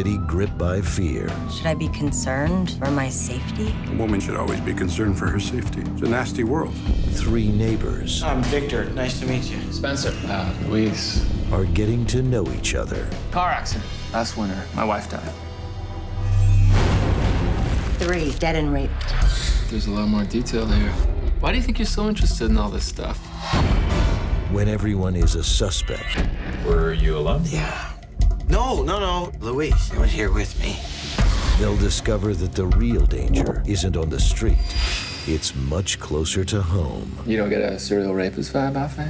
city gripped by fear. Should I be concerned for my safety? A woman should always be concerned for her safety. It's a nasty world. Three neighbors. I'm Victor. Nice to meet you. Spencer. Luis. Are getting to know each other. Car accident. Last winter, my wife died. 3 dead and raped. There's a lot more detail here. Why do you think you're so interested in all this stuff? When everyone is a suspect. Were you alone? Yeah. No. Luis, he was here with me. They'll discover that the real danger isn't on the street. It's much closer to home. You don't get a serial rapist vibe off of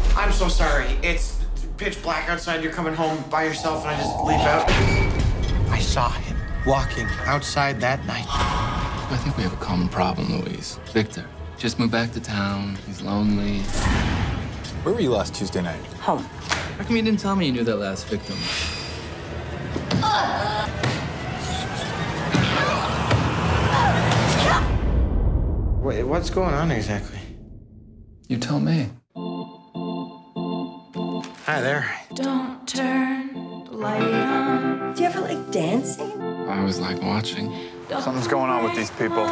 him? I'm so sorry. It's pitch black outside. You're coming home by yourself, and I just leap out. I saw him walking outside that night. I think we have a common problem, Luis. Victor just moved back to town. He's lonely. Where were you last Tuesday night? Home. How come you didn't tell me you knew that last victim? Wait, what's going on exactly? You tell me. Hi there. Don't turn the light on. Do you ever like dancing? I always like watching. Something's going on with these people.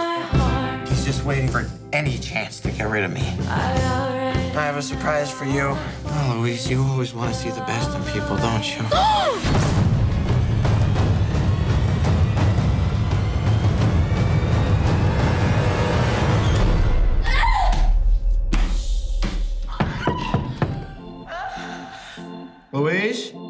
He's just waiting for any chance to get rid of me. I have a surprise for you. Oh, Luis, you always want to see the best in people, don't you? Luis?